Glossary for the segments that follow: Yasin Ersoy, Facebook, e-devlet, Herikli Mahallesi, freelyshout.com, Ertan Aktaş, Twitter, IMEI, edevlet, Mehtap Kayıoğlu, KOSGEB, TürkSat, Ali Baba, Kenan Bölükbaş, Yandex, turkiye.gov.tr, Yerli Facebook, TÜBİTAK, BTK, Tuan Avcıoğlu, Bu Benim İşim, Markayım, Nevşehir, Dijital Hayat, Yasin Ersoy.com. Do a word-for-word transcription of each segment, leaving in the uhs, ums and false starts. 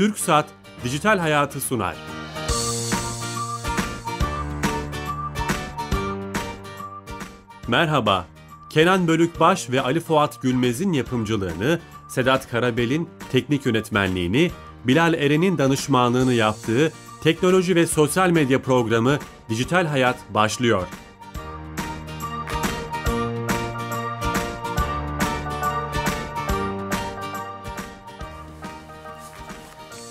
TürkSat Dijital Hayatı sunar. Merhaba, Kenan Bölükbaş ve Ali Fuat Gülmez'in yapımcılığını, Sedat Karabel'in teknik yönetmenliğini, Bilal Eren'in danışmanlığını yaptığı teknoloji ve sosyal medya programı Dijital Hayat başlıyor.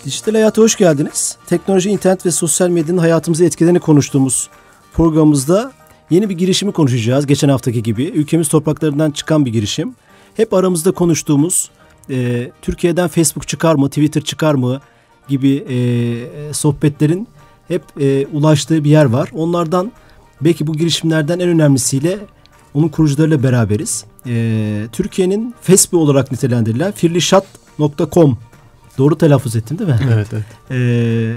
Dijital Hayat'a hoş geldiniz. Teknoloji, internet ve sosyal medyanın hayatımızı etkilerini konuştuğumuz programımızda yeni bir girişimi konuşacağız. Geçen haftaki gibi ülkemiz topraklarından çıkan bir girişim. Hep aramızda konuştuğumuz e, Türkiye'den Facebook çıkar mı, Twitter çıkar mı gibi e, sohbetlerin hep e, ulaştığı bir yer var. Onlardan belki bu girişimlerden en önemlisiyle onun kurucularıyla beraberiz. E, Türkiye'nin Facebook olarak nitelendirilen freelyshout nokta com, doğru telaffuz ettim değil mi? Evet. evet. E,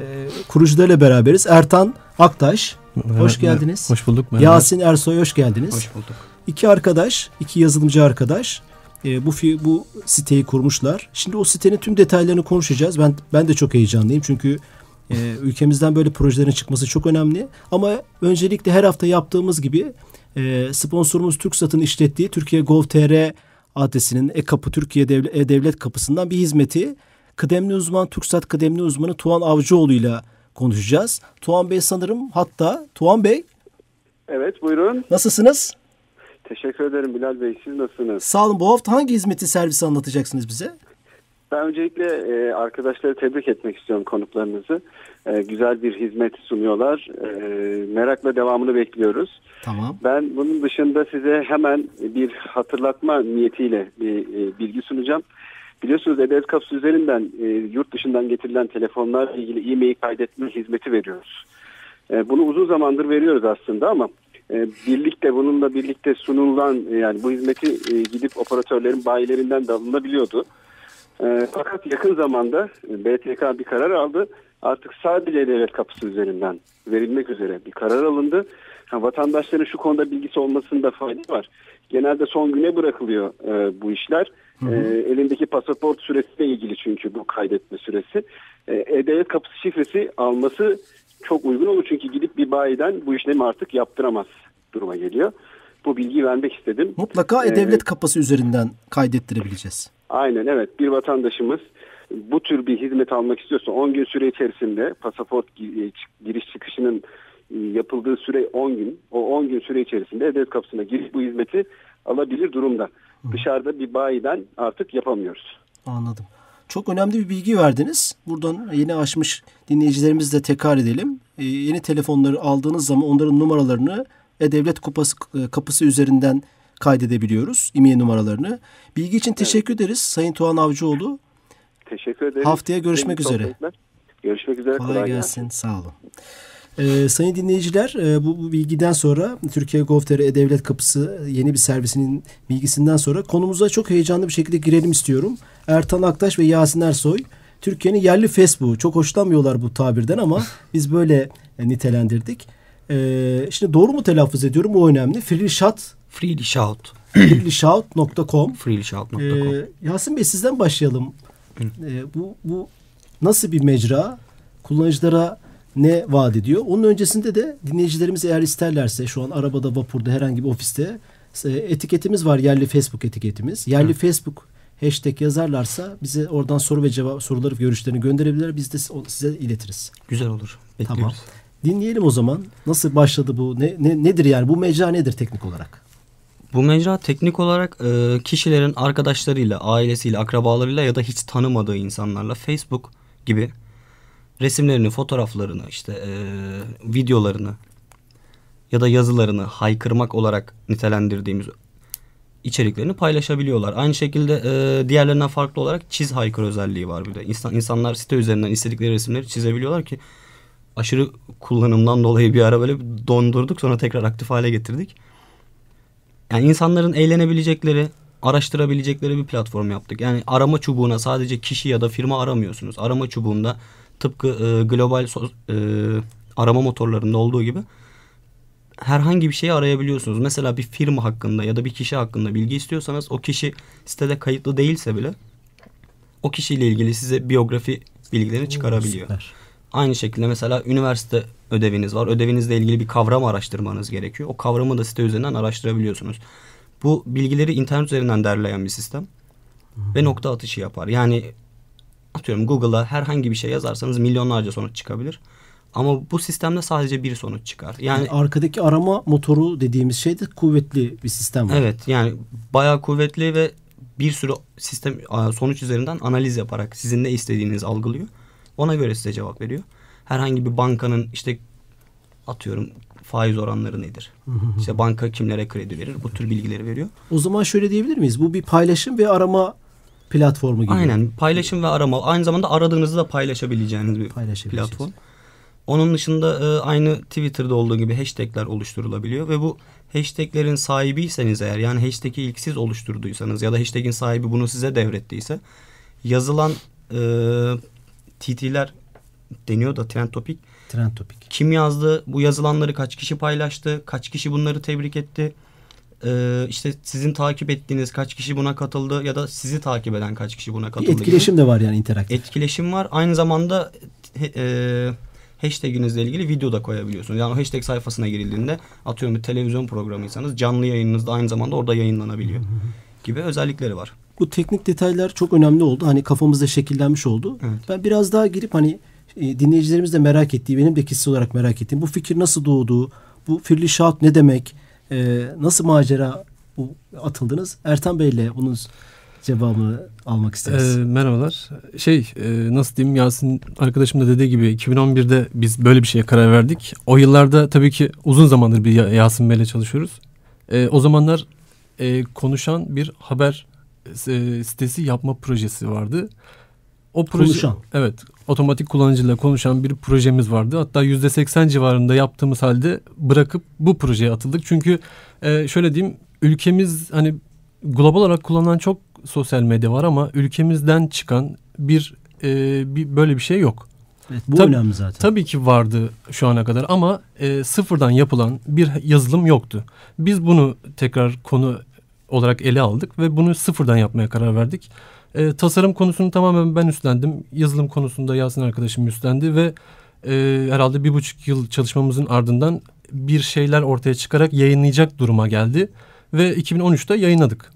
kurucularıyla beraberiz. Ertan Aktaş, hoş geldiniz. Hoş bulduk. Yasin Ersoy, hoş geldiniz. Hoş bulduk. İki arkadaş, iki yazılımcı arkadaş e, bu bu siteyi kurmuşlar. Şimdi o sitenin tüm detaylarını konuşacağız. Ben ben de çok heyecanlıyım çünkü e, ülkemizden böyle projelerin çıkması çok önemli. Ama öncelikle her hafta yaptığımız gibi e, sponsorumuz TürkSat'ın işlettiği turkiye nokta gov nokta tr adresinin e-kapı Türkiye edevlet kapısından bir hizmeti kıdemli uzman TürkSat kıdemli uzmanı Tuan Avcıoğlu ile konuşacağız. Tuan Bey sanırım hatta. Tuan Bey. Evet, buyurun. Nasılsınız? Teşekkür ederim Bilal Bey. Siz nasılsınız? Sağ olun. Bu hafta hangi hizmeti, servisi anlatacaksınız bize? Ben öncelikle e, arkadaşları tebrik etmek istiyorum, konuklarınızı. E, güzel bir hizmet sunuyorlar. E, merakla devamını bekliyoruz. Tamam. Ben bunun dışında size hemen bir hatırlatma niyetiyle bir e, bilgi sunacağım. Biliyorsunuz E D V L kapısı üzerinden e, yurt dışından getirilen telefonlarla ilgili I M E I kaydetme hizmeti veriyoruz. E, bunu uzun zamandır veriyoruz aslında ama e, birlikte bununla birlikte sunulan e, yani bu hizmeti e, gidip operatörlerin bayilerinden de alınabiliyordu. E, fakat yakın zamanda B T K bir karar aldı. Artık sadece E D V L kapısı üzerinden verilmek üzere bir karar alındı. Ha, vatandaşların şu konuda bilgisi olmasında fayda var. Genelde son güne bırakılıyor e, bu işler. E, elindeki pasaport süresiyle ilgili çünkü bu kaydetme süresi. E-Devlet kapısı şifresi alması çok uygun olur. Çünkü gidip bir bayiden bu işlemi artık yaptıramaz duruma geliyor. Bu bilgiyi vermek istedim. Mutlaka E-Devlet ee, kapısı üzerinden kaydettirebileceğiz. Aynen, evet. Bir vatandaşımız bu tür bir hizmet almak istiyorsa on gün süre içerisinde pasaport giriş çıkışının yapıldığı süre on gün. O on gün süre içerisinde E-Devlet kapısına girip bu hizmeti alabilir durumda. Dışarıda bir bayiden artık yapamıyoruz. Anladım. Çok önemli bir bilgi verdiniz. Buradan yeni açmış dinleyicilerimizi de tekrar edelim. Ee, yeni telefonları aldığınız zaman onların numaralarını E-Devlet kupası, kapısı üzerinden kaydedebiliyoruz. I M E I numaralarını. Bilgi için teşekkür evet. ederiz Sayın Tuan Avcıoğlu. Teşekkür ederiz. Haftaya görüşmek Benim üzere. Görüşmek üzere. Kolay, kolay gelsin. gelsin. Sağ olun. Ee, sayın dinleyiciler, e, bu, bu bilgiden sonra Türkiye nokta gov nokta tr E-Devlet Kapısı yeni bir servisinin bilgisinden sonra konumuza çok heyecanlı bir şekilde girelim istiyorum. Ertan Aktaş ve Yasin Ersoy, Türkiye'nin yerli Facebook'u. Çok hoşlanmıyorlar bu tabirden ama biz böyle e, nitelendirdik. E, şimdi doğru mu telaffuz ediyorum? O önemli. Freelyshout. Freelyshout. freelyshout nokta com. freelyshout nokta com. E, Yasin Bey, sizden başlayalım. E, bu, bu nasıl bir mecra? Kullanıcılara ne vaat ediyor? Onun öncesinde de dinleyicilerimiz eğer isterlerse şu an arabada, vapurda, herhangi bir ofiste etiketimiz var. Yerli Facebook etiketimiz. Yerli Hı. Facebook hashtag yazarlarsa bize oradan soru ve cevap, soruları, görüşlerini gönderebilirler. Biz de size iletiriz. Güzel olur. Bekliyoruz. Tamam. Dinleyelim o zaman. Nasıl başladı bu? Ne, ne, nedir yani? Bu mecra nedir teknik olarak? Bu mecra teknik olarak e, kişilerin arkadaşlarıyla, ailesiyle, akrabalarıyla ya da hiç tanımadığı insanlarla Facebook gibi resimlerini, fotoğraflarını, işte e, videolarını ya da yazılarını haykırmak olarak nitelendirdiğimiz içeriklerini paylaşabiliyorlar. Aynı şekilde e, diğerlerinden farklı olarak çiz haykır özelliği var bir de. İnsan, insanlar site üzerinden istedikleri resimleri çizebiliyorlar ki aşırı kullanımdan dolayı bir ara böyle dondurduk, sonra tekrar aktif hale getirdik. Yani insanların eğlenebilecekleri, araştırabilecekleri bir platform yaptık. Yani arama çubuğuna sadece kişi ya da firma aramıyorsunuz. Arama çubuğunda tıpkı e, global so, e, arama motorlarında olduğu gibi herhangi bir şeyi arayabiliyorsunuz. Mesela bir firma hakkında ya da bir kişi hakkında bilgi istiyorsanız, o kişi sitede kayıtlı değilse bile o kişiyle ilgili size biyografi bilgileri çıkarabiliyor. Süper. Aynı şekilde mesela üniversite ödeviniz var. Ödevinizle ilgili bir kavram araştırmanız gerekiyor. O kavramı da site üzerinden araştırabiliyorsunuz. Bu bilgileri internet üzerinden derleyen bir sistem. Hı-hı. Ve nokta atışı yapar. Yani atıyorum Google'a herhangi bir şey yazarsanız milyonlarca sonuç çıkabilir. Ama bu sistemde sadece bir sonuç çıkar. Yani, yani arkadaki arama motoru dediğimiz şey de kuvvetli bir sistem var. Evet, yani bayağı kuvvetli ve bir sürü sistem sonuç üzerinden analiz yaparak sizin ne istediğinizi algılıyor. Ona göre size cevap veriyor. Herhangi bir bankanın işte atıyorum faiz oranları nedir? İşte banka kimlere kredi verir? Bu tür bilgileri veriyor. O zaman şöyle diyebilir miyiz? Bu bir paylaşım ve arama platformu gibi. Aynen, paylaşım ve arama. Aynı zamanda aradığınızı da paylaşabileceğiniz bir platform. Onun dışında aynı Twitter'da olduğu gibi hashtagler oluşturulabiliyor ve bu hashtaglerin sahibiyseniz eğer, yani hashtag'i ilk siz oluşturduysanız ya da hashtag'in sahibi bunu size devrettiyse, yazılan e, T T'ler deniyor da trend topic. Trend topic. Kim yazdı, bu yazılanları kaç kişi paylaştı, kaç kişi bunları tebrik etti, e, işte sizin takip ettiğiniz kaç kişi buna katıldı ya da sizi takip eden kaç kişi buna katıldı. Bir etkileşim gibi de var yani, interaktif. Etkileşim var. Aynı zamanda e, hashtag'inizle ilgili video da koyabiliyorsunuz. Yani o hashtag sayfasına girildiğinde, atıyorum bir televizyon programıysanız canlı yayınınızda aynı zamanda orada yayınlanabiliyor gibi özellikleri var. Bu teknik detaylar çok önemli oldu. Hani kafamızda şekillenmiş oldu. Evet. Ben biraz daha girip hani dinleyicilerimiz de merak ettiği, benim de kişisel olarak merak ettiğim bu fikir nasıl doğdu? Bu Freely Shout ne demek? Ee, nasıl macera bu atıldınız? Ertan Bey'le bunun cevabını almak isteriz. E, merhabalar. Şey e, nasıl diyeyim, Yasin arkadaşım da dediği gibi iki bin on birde biz böyle bir şeye karar verdik. O yıllarda tabii ki uzun zamandır bir Yasin Bey'le çalışıyoruz. E, o zamanlar e, konuşan bir haber e, sitesi yapma projesi vardı. O proje, konuşan. Evet. Otomatik kullanıcıyla konuşan bir projemiz vardı. Hatta yüzde seksen civarında yaptığımız halde bırakıp bu projeye atıldık. Çünkü e, şöyle diyeyim, ülkemiz hani global olarak kullanılan çok sosyal medya var ama ülkemizden çıkan bir, e, bir böyle bir şey yok. Evet, bu Tab- önemli zaten. Tabii ki vardı şu ana kadar ama e, sıfırdan yapılan bir yazılım yoktu. Biz bunu tekrar konu olarak ele aldık ve bunu sıfırdan yapmaya karar verdik. E, tasarım konusunu tamamen ben üstlendim. Yazılım konusunda Yasin arkadaşım üstlendi ve e, herhalde bir buçuk yıl çalışmamızın ardından bir şeyler ortaya çıkarak yayınlayacak duruma geldi. Ve iki bin on üçte yayınladık.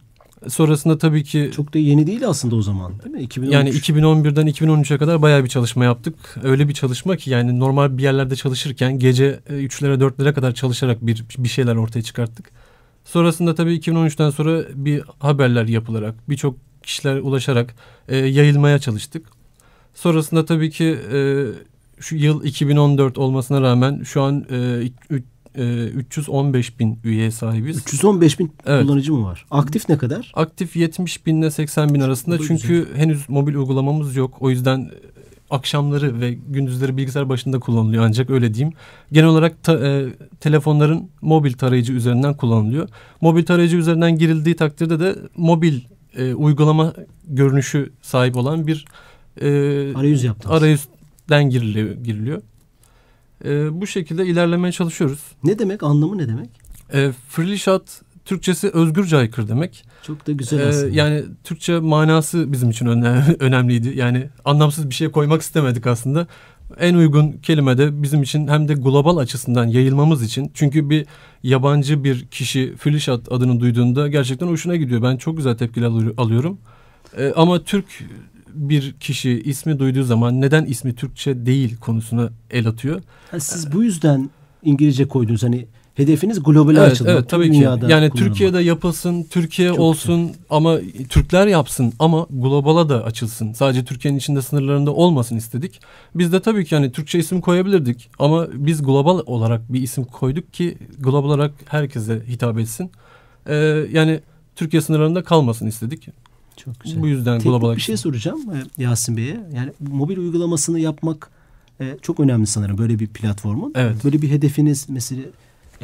Sonrasında tabii ki... Çok da yeni değil aslında o zaman, değil mi? iki bin on üç. Yani iki bin on birden iki bin on üçe kadar bayağı bir çalışma yaptık. Öyle bir çalışma ki yani normal bir yerlerde çalışırken gece üçlere dörtlere kadar çalışarak bir bir şeyler ortaya çıkarttık. Sonrasında tabii iki bin on üçten sonra bir haberler yapılarak, birçok kişiler ulaşarak e, yayılmaya çalıştık. Sonrasında tabii ki e, şu yıl iki bin on dört olmasına rağmen şu an üç e, üç yüz on beş bin üyeye sahibiz. üç yüz on beş bin evet. Kullanıcı mı var? Aktif ne kadar? Aktif yetmiş bin ile seksen bin arasında. Çok çünkü güzel. Henüz mobil uygulamamız yok. O yüzden akşamları ve gündüzleri bilgisayar başında kullanılıyor ancak, öyle diyeyim. Genel olarak ta, e, telefonların mobil tarayıcı üzerinden kullanılıyor. Mobil tarayıcı üzerinden girildiği takdirde de mobil e, uygulama görünüşü sahip olan bir e, arayüz yaptınız. Arayüzden giriliyor. giriliyor. Ee, bu şekilde ilerlemeye çalışıyoruz. Ne demek? Anlamı ne demek? Ee, Freely Shout Türkçesi özgürce aykır demek. Çok da güzel aslında. Ee, yani Türkçe manası bizim için öne- önemliydi. Yani anlamsız bir şey koymak istemedik aslında. En uygun kelime de bizim için hem de global açısından yayılmamız için. Çünkü bir yabancı bir kişi Freely Shout adını duyduğunda gerçekten hoşuna gidiyor. Ben çok güzel tepkiler alıyorum. Ee, ama Türk bir kişi ismi duyduğu zaman neden ismi Türkçe değil konusuna el atıyor. Yani siz bu yüzden İngilizce koydunuz. Hani hedefiniz globale evet, açılmak. Evet, tabii ki. Yani kullanılma. Türkiye'de yapılsın, Türkiye çok olsun güzel. Ama Türkler yapsın ama globala da açılsın. Sadece Türkiye'nin içinde sınırlarında olmasın istedik. Biz de tabii ki hani Türkçe isim koyabilirdik ama biz global olarak bir isim koyduk ki global olarak herkese hitap etsin. Ee, yani Türkiye sınırlarında kalmasın istedik. Çok güzel. Bu yüzden teknik global bir şey soracağım Yasin Bey'e. Yani mobil uygulamasını yapmak e, çok önemli sanırım böyle bir platformun. Evet. Böyle bir hedefiniz, mesela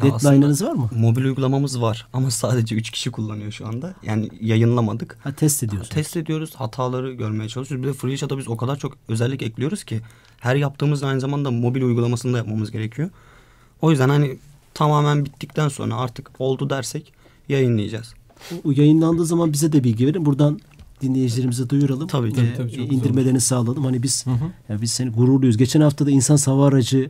deadline'ınız var mı? Mobil uygulamamız var ama sadece üç kişi kullanıyor şu anda. Yani yayınlamadık. Ha, test ediyoruz. Test ediyoruz. Hataları görmeye çalışıyoruz. Bir de Freely Shout'a biz o kadar çok özellik ekliyoruz ki her yaptığımızda aynı zamanda mobil uygulamasını da yapmamız gerekiyor. O yüzden hani tamamen bittikten sonra artık oldu dersek yayınlayacağız. O yayınlandığı zaman bize de bilgi verin. Buradan dinleyicilerimize duyuralım. Tabii, tabii, tabii, çok indirmelerini sağlayalım. Hani biz, hı hı. Yani biz seni gururluyuz. Geçen hafta da insan hava aracını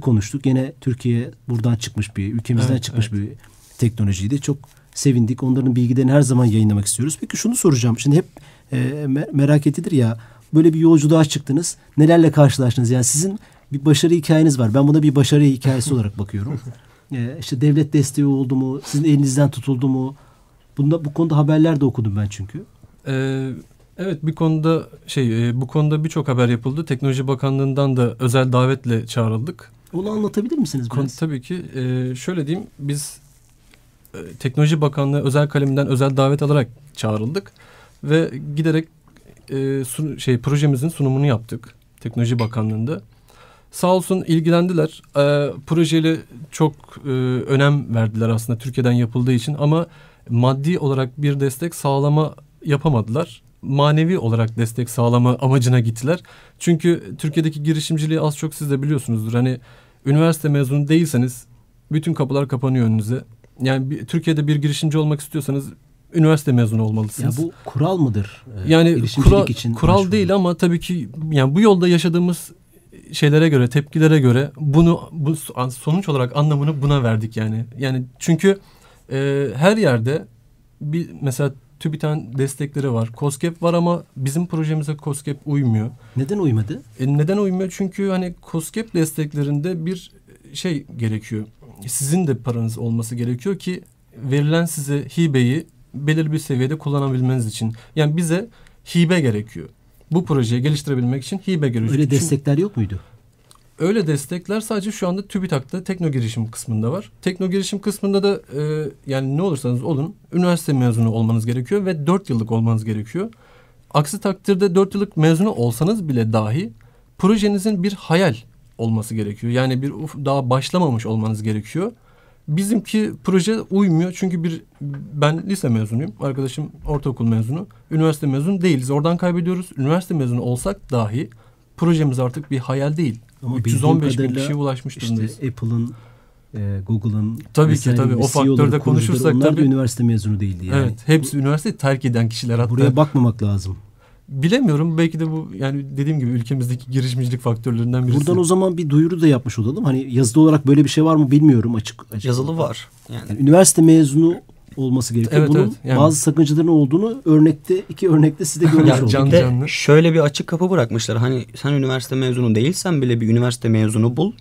konuştuk. Yine Türkiye buradan çıkmış bir, ülkemizden evet, çıkmış evet. bir teknolojiydi. Çok sevindik. Onların bilgilerini her zaman yayınlamak istiyoruz. Peki şunu soracağım. Şimdi hep e, merak edilir ya, böyle bir yolculuğa çıktınız. Nelerle karşılaştınız? Yani sizin bir başarı hikayeniz var. Ben buna bir başarı hikayesi olarak bakıyorum. E, işte devlet desteği oldu mu? Sizin elinizden tutuldu mu? Bunda, bu konuda haberler de okudum ben çünkü. Ee, evet, bir konuda şey, e, bu konuda birçok haber yapıldı. Teknoloji Bakanlığı'ndan da özel davetle çağrıldık. Onu anlatabilir misiniz biraz? Konu, tabii ki. E, şöyle diyeyim, biz e, Teknoloji Bakanlığı özel kaleminden özel davet alarak çağrıldık ve giderek e, sun, şey projemizin sunumunu yaptık Teknoloji Bakanlığı'nda. Sağ olsun ilgilendiler. E, projeli çok e, önem verdiler aslında Türkiye'den yapıldığı için, ama maddi olarak bir destek sağlama yapamadılar. Manevi olarak destek sağlama amacına gittiler. Çünkü Türkiye'deki girişimciliği az çok siz de biliyorsunuzdur. Hani üniversite mezunu değilseniz bütün kapılar kapanıyor önünüze. Yani bir, Türkiye'de bir girişimci olmak istiyorsanız üniversite mezunu olmalısınız. Ya bu kural mıdır? Ee, yani kura, için kural başvurdu. Değil ama tabii ki yani bu yolda yaşadığımız şeylere göre, tepkilere göre bunu bu sonuç olarak anlamını buna verdik yani. Yani çünkü e, her yerde bir mesela TÜBİTAK destekleri var. KOSGEB var ama bizim projemize KOSGEB uymuyor. Neden uymadı? E neden uymuyor? Çünkü hani KOSGEB desteklerinde bir şey gerekiyor. Sizin de paranız olması gerekiyor ki verilen size hibeyi belirli bir seviyede kullanabilmeniz için. Yani bize hibe gerekiyor. Bu projeyi geliştirebilmek için hibe gerekiyor. Öyle destekler yok muydu? Öyle destekler sadece şu anda TÜBİTAK'ta tekno girişim kısmında var. Tekno girişim kısmında da e, yani ne olursanız olun üniversite mezunu olmanız gerekiyor ve dört yıllık olmanız gerekiyor. Aksi takdirde dört yıllık mezunu olsanız bile dahi projenizin bir hayal olması gerekiyor. Yani bir uf, daha başlamamış olmanız gerekiyor. Bizimki proje uymuyor çünkü bir ben lise mezunuyum, arkadaşım ortaokul mezunu, üniversite mezunu değiliz. Oradan kaybediyoruz. Üniversite mezunu olsak dahi projemiz artık bir hayal değil. Ama üç yüz on beş bin kişiye ulaşmış durumdayız. İşte Apple'ın, e, Google'ın tabii ki tabii o faktörde konuşursak onlar tabii, da üniversite mezunu değildi yani. Evet, hepsi üniversiteyi terk eden kişiler hatta. Buraya bakmamak lazım. Bilemiyorum, belki de bu yani dediğim gibi ülkemizdeki girişimcilik faktörlerinden birisi. Buradan o zaman bir duyuru da yapmış olalım. Hani yazılı olarak böyle bir şey var mı bilmiyorum açık. açık yazılı olarak. Var. Yani. Yani üniversite mezunu olması gerekiyor. Evet, bunun evet, yani. Bazı sakıncaların olduğunu örnekte iki örnekte siz de görmüş yani can, olduk. Şöyle bir açık kapı bırakmışlar. Hani sen üniversite mezunu değilsen bile bir üniversite mezunu bul.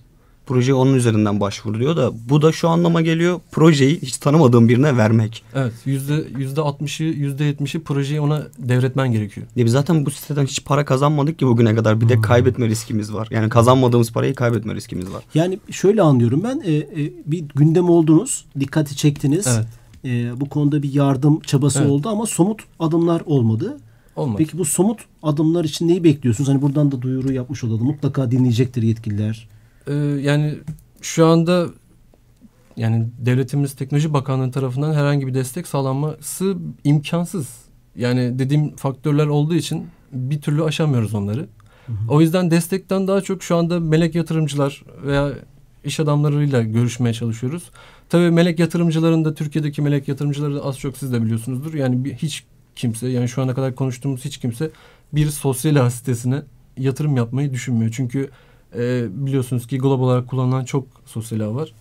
Proje onun üzerinden başvur diyor da bu da şu anlama geliyor. Projeyi hiç tanımadığın birine vermek. Evet. yüzde altmışı yüzde yetmişi projeyi ona devretmen gerekiyor. Ya biz zaten bu siteden hiç para kazanmadık ki bugüne kadar. Bir de kaybetme riskimiz var. Yani kazanmadığımız parayı kaybetme riskimiz var. Yani şöyle anlıyorum ben. E, e, bir gündem oldunuz. Dikkati çektiniz. Evet. Ee, bu konuda bir yardım çabası evet. oldu ama somut adımlar olmadı. Olmadı. Peki bu somut adımlar için neyi bekliyorsunuz? Hani buradan da duyuru yapmış olalım. Mutlaka dinleyecektir yetkililer. Ee, yani şu anda yani devletimiz Teknoloji Bakanlığı tarafından herhangi bir destek sağlanması imkansız. Yani dediğim faktörler olduğu için bir türlü aşamıyoruz onları. Hı hı. O yüzden destekten daha çok şu anda melek yatırımcılar veya iş adamlarıyla görüşmeye çalışıyoruz. Tabii melek yatırımcıların da Türkiye'deki melek yatırımcıları da az çok siz de biliyorsunuzdur. Yani bir, hiç kimse yani şu ana kadar konuştuğumuz hiç kimse bir sosyal ağ sitesine yatırım yapmayı düşünmüyor. Çünkü e, biliyorsunuz ki global olarak kullanılan çok sosyal ağ var.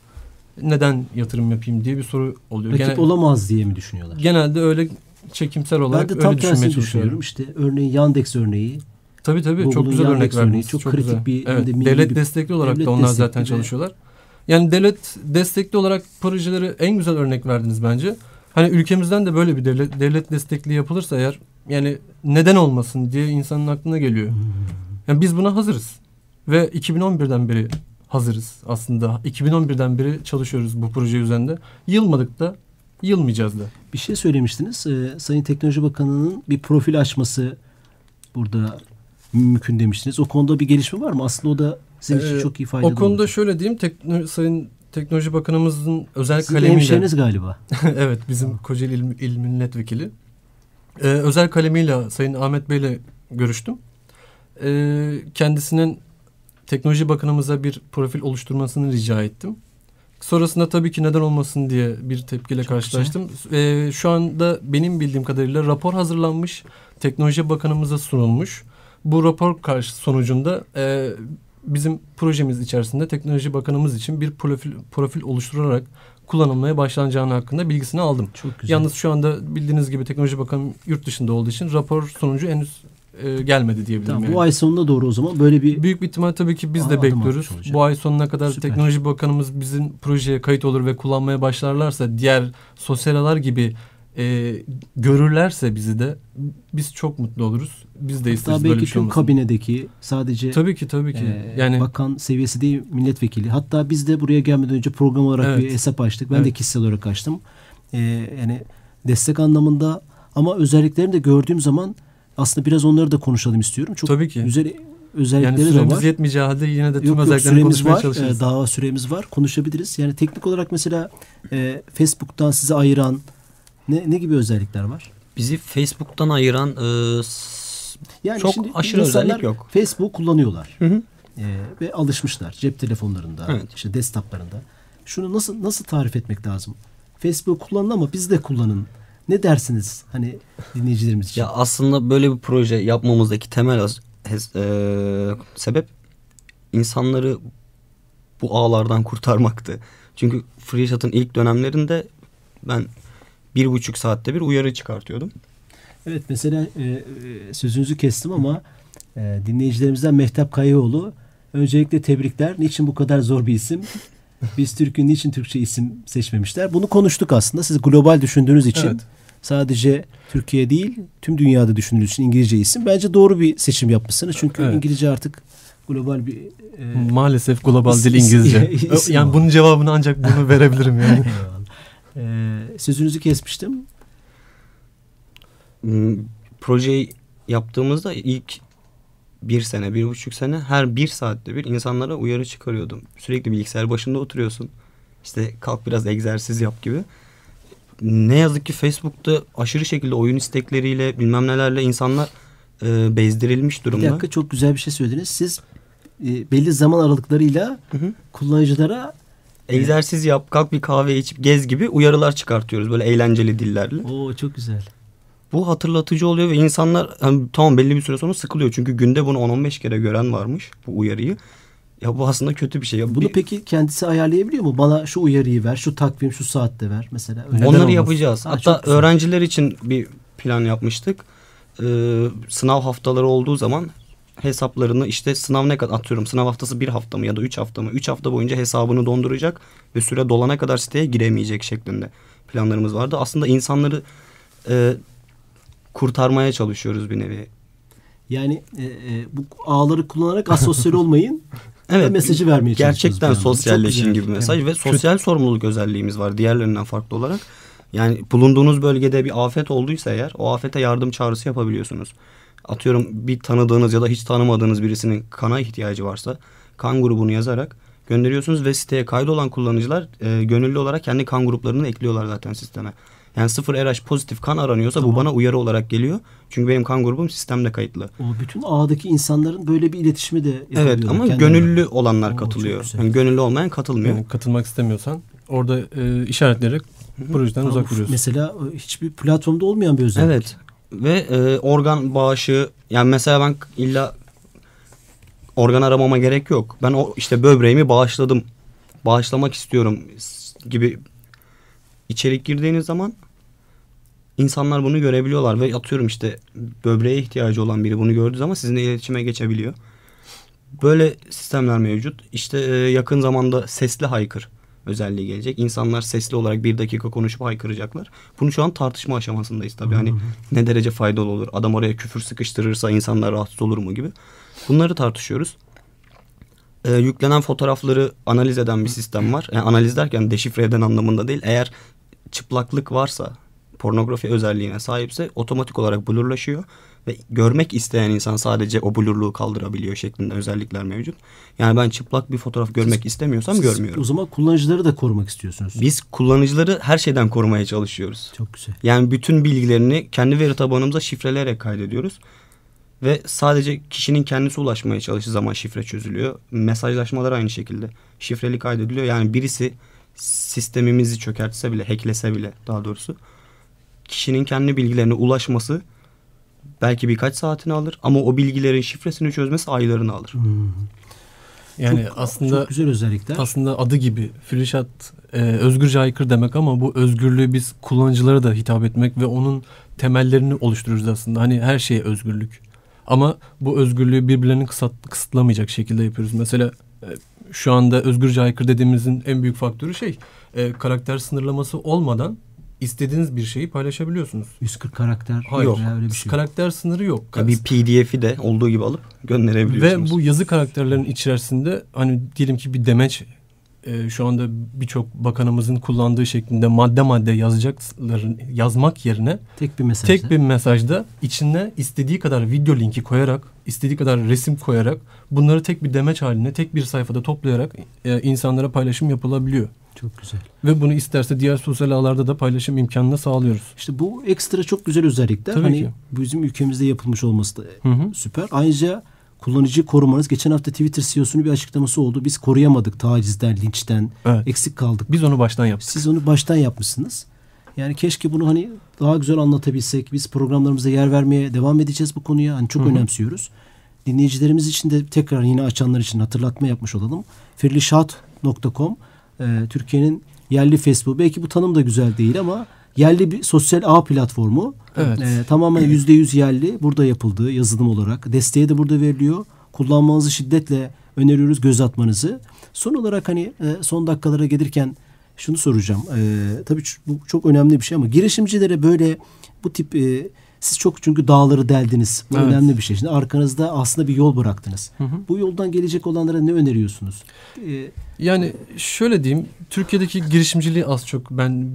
Neden yatırım yapayım diye bir soru oluyor. Rakip Genel, olamaz diye mi düşünüyorlar? Genelde öyle çekimsel olarak öyle düşünmeye çalışıyorum. Ben de tam tersini düşünüyorum. İşte örneğin Yandex örneği. Tabii tabii Google'un çok güzel örnek verdiniz. Çok, çok kritik güzel. Bir evet, devlet bir, destekli olarak devlet da onlar zaten çalışıyorlar. Yani devlet destekli olarak projeleri en güzel örnek verdiniz bence. Hani ülkemizden de böyle bir devlet, devlet destekli yapılırsa eğer yani neden olmasın diye insanın aklına geliyor. Yani biz buna hazırız ve iki bin on birden beri hazırız aslında. iki bin on birden beri çalışıyoruz bu proje üzerinde. Yılmadık da yılmayacağız da. Bir şey söylemiştiniz. Ee, Sayın Teknoloji Bakanı'nın bir profil açması burada mümkün demiştiniz. O konuda bir gelişme var mı? Aslında o da sizin için ee, çok iyi faydalı. O konuda oldu. Şöyle diyeyim. Tekno, Sayın Teknoloji Bakanımızın özel Sizin kalemiyle. Sizin hemşeriniz galiba. Evet. Bizim Kocaeli İl, İl Milletvekili. Ee, özel kalemiyle Sayın Ahmet Bey'le görüştüm. Ee, kendisinin Teknoloji Bakanımıza bir profil oluşturmasını rica ettim. Sonrasında tabii ki neden olmasın diye bir tepkiyle çok karşılaştım. Ee, şu anda benim bildiğim kadarıyla rapor hazırlanmış, Teknoloji Bakanımıza sunulmuş. Bu rapor karşı sonucunda e, bizim projemiz içerisinde Teknoloji Bakanımız için bir profil, profil oluşturarak kullanılmaya başlanacağını hakkında bilgisini aldım. Çok güzel. Yalnız şu anda bildiğiniz gibi Teknoloji Bakanı yurt dışında olduğu için rapor sonucu henüz e, gelmedi diyebilirim. Tamam, yani. Bu ay sonuna doğru o zaman böyle bir... Büyük bir ihtimal tabii ki biz Aa, de bekliyoruz. Bu ay sonuna kadar Süper. Teknoloji Bakanımız bizim projeye kayıt olur ve kullanmaya başlarlarsa, diğer sosyal ağlar gibi e, görürlerse bizi de, biz çok mutlu oluruz. Biz de isteriz böyle bir şey olmasın. Hatta belki tüm kabinedeki sadece tabii ki, tabii ki. E, yani, bakan seviyesi değil, milletvekili. Hatta biz de buraya gelmeden önce program olarak evet. bir hesap açtık. Ben evet. de kişisel olarak açtım. E, yani destek anlamında, ama özelliklerini de gördüğüm zaman aslında biraz onları da konuşalım istiyorum. Çok tabii ki. Güzel özellikleri yani de var. Yani süremiz yetmeyeceği halde yine de tüm yok, özelliklerini yok, konuşmaya var. çalışırız. E, daha süremiz var. Konuşabiliriz. Yani teknik olarak mesela e, Facebook'tan sizi ayıran ne, ne gibi özellikler var? Bizi Facebook'tan ayıran e, yani çok aşırı özellik yok. Facebook kullanıyorlar. Hı hı. E, ve alışmışlar cep telefonlarında, evet. işte desktoplarında. Şunu nasıl nasıl tarif etmek lazım? Facebook kullanın ama biz de kullanın. Ne dersiniz hani dinleyicilerimiz için? Ya aslında böyle bir proje yapmamızdaki temel e, sebep insanları bu ağlardan kurtarmaktı. Çünkü FreeShot'ın ilk dönemlerinde ben bir buçuk saatte bir uyarı çıkartıyordum. Evet, mesela e, sözünüzü kestim ama e, dinleyicilerimizden Mehtap Kayıoğlu, öncelikle tebrikler. Niçin bu kadar zor bir isim? Biz Türk'ün niçin Türkçe isim seçmemişler? Bunu konuştuk aslında. Siz global düşündüğünüz için evet. sadece Türkiye değil tüm dünyada düşündüğünüz için İngilizce isim. Bence doğru bir seçim yapmışsınız. Çünkü evet. İngilizce artık global bir... E, Maalesef global is, dil İngilizce. Is, is, yani bunun cevabını ancak bunu verebilirim yani. Ee, sözünüzü kesmiştim. Projeyi yaptığımızda ilk bir sene, bir buçuk sene her bir saatte bir insanlara uyarı çıkarıyordum. Sürekli bilgisayar başında oturuyorsun. İşte kalk biraz egzersiz yap gibi. Ne yazık ki Facebook'ta aşırı şekilde oyun istekleriyle bilmem nelerle insanlar e, bezdirilmiş durumda. Bir dakika, çok güzel bir şey söylediniz. Siz e, belli zaman aralıklarıyla hı hı. kullanıcılara... Egzersiz yap, kalk bir kahve içip gez gibi uyarılar çıkartıyoruz böyle eğlenceli dillerle. Oo, çok güzel. Bu hatırlatıcı oluyor ve insanlar hani, tamam belli bir süre sonra sıkılıyor. Çünkü günde bunu on on beş kere gören varmış bu uyarıyı. Ya bu aslında kötü bir şey. Ya, bunu bir... peki kendisi ayarlayabiliyor mu? Bana şu uyarıyı ver, şu takvim şu saatte ver mesela. Öyle onları yapacağız. Ha, hatta öğrenciler için bir plan yapmıştık. Ee, sınav haftaları olduğu zaman... hesaplarını işte sınav ne kadar atıyorum sınav haftası bir hafta mı ya da üç hafta mı üç hafta boyunca hesabını donduracak ve süre dolana kadar siteye giremeyecek şeklinde planlarımız vardı. Aslında insanları e, kurtarmaya çalışıyoruz bir nevi. Yani e, e, bu ağları kullanarak asosyal olmayın evet, ve mesajı vermeye çalışıyoruz. Gerçekten sosyalleşin gibi mesaj yani. Ve sosyal sorumluluk özelliğimiz var diğerlerinden farklı olarak. Yani bulunduğunuz bölgede bir afet olduysa eğer o afete yardım çağrısı yapabiliyorsunuz. Atıyorum bir tanıdığınız ya da hiç tanımadığınız birisinin kana ihtiyacı varsa kan grubunu yazarak gönderiyorsunuz ve siteye kaydolan kullanıcılar e, gönüllü olarak kendi kan gruplarını ekliyorlar zaten sisteme. Yani sıfır R H pozitif kan aranıyorsa tamam. bu bana uyarı olarak geliyor. Çünkü benim kan grubum sistemde kayıtlı. O bütün ağdaki insanların böyle bir iletişimi de yapabiliyorlar. Evet ama gönüllü olarak. olanlar Oo, katılıyor. Yani gönüllü olmayan katılmıyor. Yani katılmak istemiyorsan orada e, işaretleyerek projeden tamam. uzak duruyorsun. Mesela hiçbir platformda olmayan bir özellik. Evet. Ve e, organ bağışı yani mesela ben illa organ aramama gerek yok. Ben o işte böbreğimi bağışladım. Bağışlamak istiyorum gibi içerik girdiğiniz zaman insanlar bunu görebiliyorlar. Ve atıyorum işte böbreğe ihtiyacı olan biri bunu gördüğü zaman sizinle iletişime geçebiliyor. Böyle sistemler mevcut. İşte e, yakın zamanda sesli haykır özelliği gelecek. İnsanlar sesli olarak bir dakika konuşup haykıracaklar. Bunu şu an tartışma aşamasındayız tabii. Yani ne derece faydalı olur? Adam oraya küfür sıkıştırırsa insanlar rahatsız olur mu gibi. Bunları tartışıyoruz. Ee, yüklenen fotoğrafları analiz eden bir sistem var. Yani analiz derken deşifre eden anlamında değil. Eğer çıplaklık varsa, pornografi özelliğine sahipse otomatik olarak blurlaşıyor ve görmek isteyen insan sadece o blurluğu kaldırabiliyor şeklinde özellikler mevcut. Yani ben çıplak bir fotoğraf görmek siz, istemiyorsam siz görmüyorum. O zaman kullanıcıları da korumak istiyorsunuz. Biz kullanıcıları her şeyden korumaya çalışıyoruz. Çok güzel. Yani bütün bilgilerini kendi veri tabanımıza şifreleyerek kaydediyoruz. Ve sadece kişinin kendisi ulaşmaya çalıştığı zaman şifre çözülüyor. Mesajlaşmalar aynı şekilde şifreli kaydediliyor. Yani birisi sistemimizi çökertse bile, hacklese bile daha doğrusu, kişinin kendi bilgilerine ulaşması belki birkaç saatini alır ama o bilgilerin şifresini çözmesi aylarını alır. Hmm. Yani çok, aslında çok güzel özellikler. Aslında adı gibi Freelyshout e, özgürce aykırı demek ama bu özgürlüğü biz kullanıcılara da hitap etmek ve onun temellerini oluşturuyoruz aslında. Hani her şeye özgürlük. Ama bu özgürlüğü birbirlerini kısıt, kısıtlamayacak şekilde yapıyoruz. Mesela e, şu anda özgürce aykırı dediğimizin en büyük faktörü şey e, karakter sınırlaması olmadan istediğiniz bir şeyi paylaşabiliyorsunuz. yüz kırk karakter. Hayır, yok. Öyle bir şey. Karakter sınırı yok. Yani bir P D F'i de olduğu gibi alıp gönderebiliyorsunuz. Ve bu yazı karakterlerin içerisinde hani diyelim ki bir demeç e, şu anda birçok bakanımızın kullandığı şeklinde madde madde yazacakların yazmak yerine tek bir mesajda, tek bir mesajda içine istediği kadar video linki koyarak, istediği kadar resim koyarak bunları tek bir demeç haline, tek bir sayfada toplayarak e, insanlara paylaşım yapılabiliyor. Çok güzel. Ve bunu isterse diğer sosyal ağlarda da paylaşım imkanını sağlıyoruz. İşte bu ekstra çok güzel özellikler. Tabii hani ki. Bizim ülkemizde yapılmış olması da hı hı. süper. Ayrıca kullanıcı korumanız. Geçen hafta Twitter C E O'sunun bir açıklaması oldu. Biz koruyamadık tacizden, linçten. Evet. Eksik kaldık. Biz onu baştan yaptık. Siz onu baştan yapmışsınız. Yani keşke bunu hani daha güzel anlatabilsek. Biz programlarımıza yer vermeye devam edeceğiz bu konuya. Hani çok hı hı. önemsiyoruz. Dinleyicilerimiz için de tekrar yine açanlar için hatırlatma yapmış olalım. freelyshout nokta com Türkiye'nin yerli Facebook, belki bu tanım da güzel değil ama yerli bir sosyal ağ platformu. Evet. E, tamamen yüzde yüz yerli, burada yapıldığı yazılım olarak. Desteği de burada veriliyor. Kullanmanızı şiddetle öneriyoruz, göz atmanızı. Son olarak hani e, son dakikalara gelirken şunu soracağım. E, tabii bu çok önemli bir şey ama girişimcilere böyle bu tip e, siz çok çünkü dağları deldiniz. Bu evet. önemli bir şey. Şimdi arkanızda aslında bir yol bıraktınız. Hı hı. Bu yoldan gelecek olanlara ne öneriyorsunuz? Ee, yani şöyle diyeyim. Türkiye'deki girişimciliği az çok ben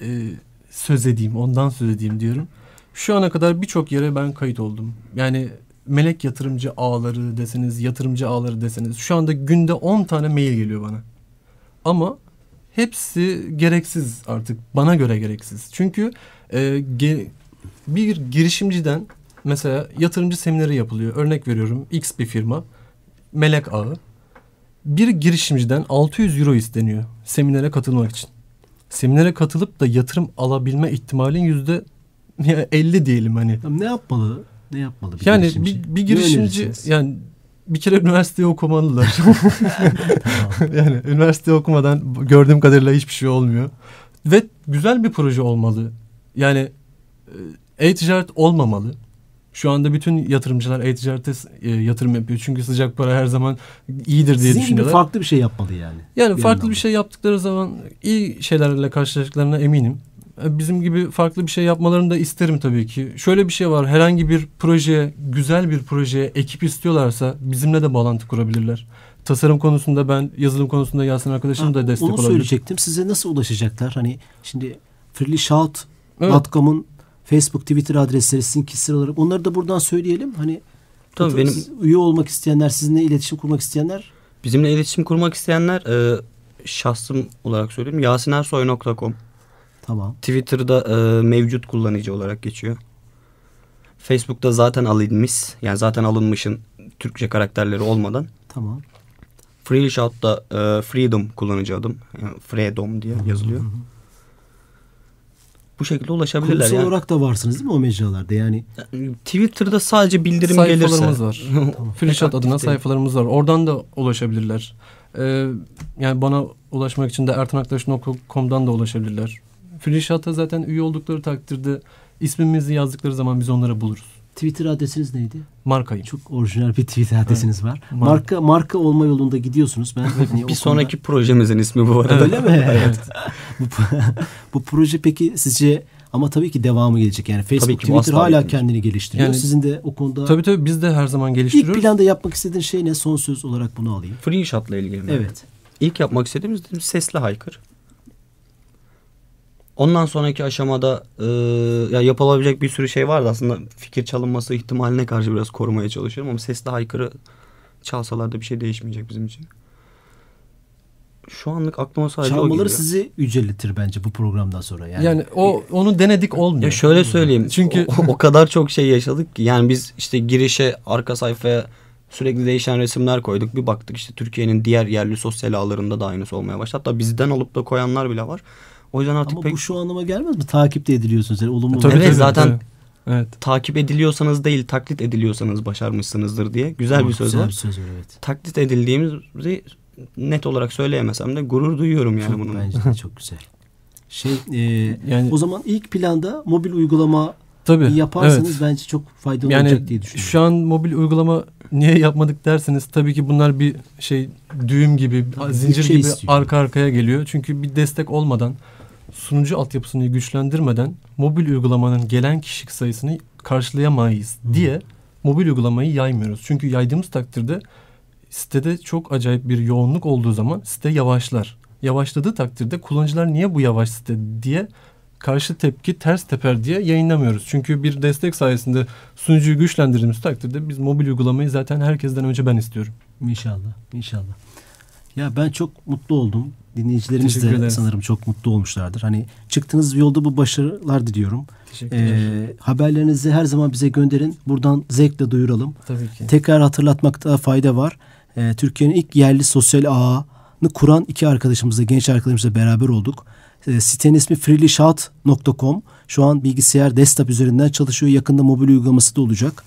e, söz edeyim. Ondan söz edeyim diyorum. Şu ana kadar birçok yere ben kayıt oldum. Yani melek yatırımcı ağları deseniz, yatırımcı ağları deseniz. Şu anda günde on tane mail geliyor bana. Ama hepsi gereksiz artık. Bana göre gereksiz. Çünkü e, ge bir girişimciden mesela yatırımcı semineri yapılıyor. Örnek veriyorum X bir firma, melek ağı. Bir girişimciden altı yüz euro isteniyor seminere katılmak için. Seminere katılıp da yatırım alabilme ihtimalin yüzde elli diyelim hani. Ne yapmalı? Ne yapmalı bir yani girişimci? Bir, bir girişimci yani bir kere üniversiteyi okumalılar. Yani üniversite okumadan gördüğüm kadarıyla hiçbir şey olmuyor. Ve güzel bir proje olmalı. Yani e-ticaret olmamalı. Şu anda bütün yatırımcılar e-ticarete yatırım yapıyor. Çünkü sıcak para her zaman iyidir diye sizin düşünüyorlar. Sizin farklı bir şey yapmalı yani. Yani bir farklı anlamda. Bir şey yaptıkları zaman iyi şeylerle karşılaştıklarına eminim. Bizim gibi farklı bir şey yapmalarını da isterim tabii ki. Şöyle bir şey var. Herhangi bir projeye, güzel bir projeye ekip istiyorlarsa bizimle de bağlantı kurabilirler. Tasarım konusunda ben, yazılım konusunda Yasin arkadaşım ha, da destek olabilir. Onu söyleyecektim. Size nasıl ulaşacaklar? Hani şimdi freelyshout nokta com'un evet. Facebook, Twitter adresleri sizin kişisel olarak. Onları da buradan söyleyelim. Hani tabii benim üye olmak isteyenler, sizinle iletişim kurmak isteyenler. Bizimle iletişim kurmak isteyenler e, şahsım olarak söyleyeyim. Yasin Ersoy nokta com Tamam. Twitter'da e, mevcut kullanıcı olarak geçiyor. Facebook'ta zaten alınmış. Yani zaten alınmışın Türkçe karakterleri olmadan. Tamam. Freelyshout'ta e, Freedom kullanıcı adım. Yani Freedom diye yazılıyor. Hı hı. Bu şekilde ulaşabilirler. Kurumsal yani. Olarak da varsınız değil mi o mecralarda? Yani Twitter'da sadece bildirim gelirse. Sayfalarımız var. Freelyshout adına sayfalarımız var. Oradan da ulaşabilirler. Ee, yani bana ulaşmak için de ertan aktaş nokta com'dan da ulaşabilirler. Freelishout'a zaten üye oldukları takdirde ismimizi yazdıkları zaman biz onları buluruz. Twitter adresiniz neydi? Markayım. Çok orijinal bir Twitter adresiniz evet. var. Marka marka olma yolunda gidiyorsunuz. Ben bir sonraki konuda... projemizin ismi bu arada. Öyle mi? Evet. bu, bu proje peki sizce ama tabii ki devamı gelecek. Yani Facebook, ki, Twitter hala gelmiş. Kendini geliştiriyor. Yani, sizin de o konuda... Tabii tabii biz de her zaman geliştiriyoruz. İlk planda yapmak istediğin şey ne? Son söz olarak bunu alayım. Freelyshout'la ilgili mi? Evet. İlk yapmak istediğimiz sesli haykır. Ondan sonraki aşamada e, ya yapılabilecek bir sürü şey vardı. Aslında fikir çalınması ihtimaline karşı biraz korumaya çalışıyorum. Ama sesli haykırı çalsalar da bir şey değişmeyecek bizim için. Şu anlık aklıma sadece çalmaları o geliyor. Çalmaları sizi yüceltir bence bu programdan sonra. Yani, yani o onu denedik olmuyor. Ya şöyle söyleyeyim. Çünkü o, o kadar çok şey yaşadık ki. Yani biz işte girişe, arka sayfaya Sürekli değişen resimler koyduk. Bir baktık işte Türkiye'nin diğer yerli sosyal ağlarında da aynısı olmaya başladı. Hatta bizden olup da koyanlar bile var. O yüzden artık ama pek... bu şu anlama gelmez mi? Takipte ediliyorsunuz. Yani olumlu. Tabii, evet, zaten evet. Evet. Takip ediliyorsanız değil, taklit ediliyorsanız başarmışsınızdır diye güzel evet, bir söz güzel var. Bir söz, evet. Taklit edildiğimizi net olarak söyleyemesem de gurur duyuyorum yani bunun. Bence de çok güzel. Şey, e, yani, o zaman ilk planda mobil uygulama tabii, yaparsanız evet. bence çok faydalı yani, olacak diye düşünüyorum. Şu an mobil uygulama niye yapmadık derseniz tabii ki bunlar bir şey düğüm gibi, tabii, zincir şey gibi istiyor. Arka arkaya geliyor. Çünkü bir destek olmadan, sunucu altyapısını güçlendirmeden mobil uygulamanın gelen kişi sayısını karşılayamayız Hı. diye mobil uygulamayı yaymıyoruz. Çünkü yaydığımız takdirde sitede çok acayip bir yoğunluk olduğu zaman site yavaşlar. Yavaşladığı takdirde kullanıcılar niye bu yavaş site diye karşı tepki ters teper diye yayınlamıyoruz. Çünkü bir destek sayesinde sunucuyu güçlendirdiğimiz takdirde biz mobil uygulamayı zaten herkesten önce ben istiyorum. İnşallah, inşallah. Ya ben çok mutlu oldum. Dinleyicilerimiz de sanırım çok mutlu olmuşlardır. Hani çıktığınız yolda bu başarılar diliyorum. Ee, haberlerinizi her zaman bize gönderin. Buradan zevkle duyuralım. Tabii ki. Tekrar hatırlatmakta fayda var. Ee, Türkiye'nin ilk yerli sosyal ağını kuran iki arkadaşımızla, genç arkadaşımızla beraber olduk. Ee, sitenin ismi freelyshout nokta com. Şu an bilgisayar desktop üzerinden çalışıyor. Yakında mobil uygulaması da olacak.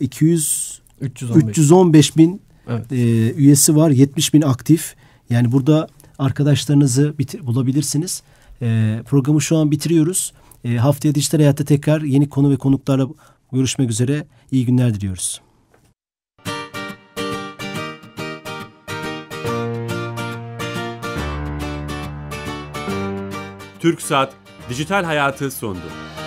iki yüz üç yüz on beş bin evet. e, üyesi var. yetmiş bin aktif. Yani burada arkadaşlarınızı bulabilirsiniz. E, programı şu an bitiriyoruz. E, haftaya Dijital Hayat'ta tekrar yeni konu ve konuklarla görüşmek üzere. İyi günler diliyoruz. TürkSat Dijital Hayat'ı sundu.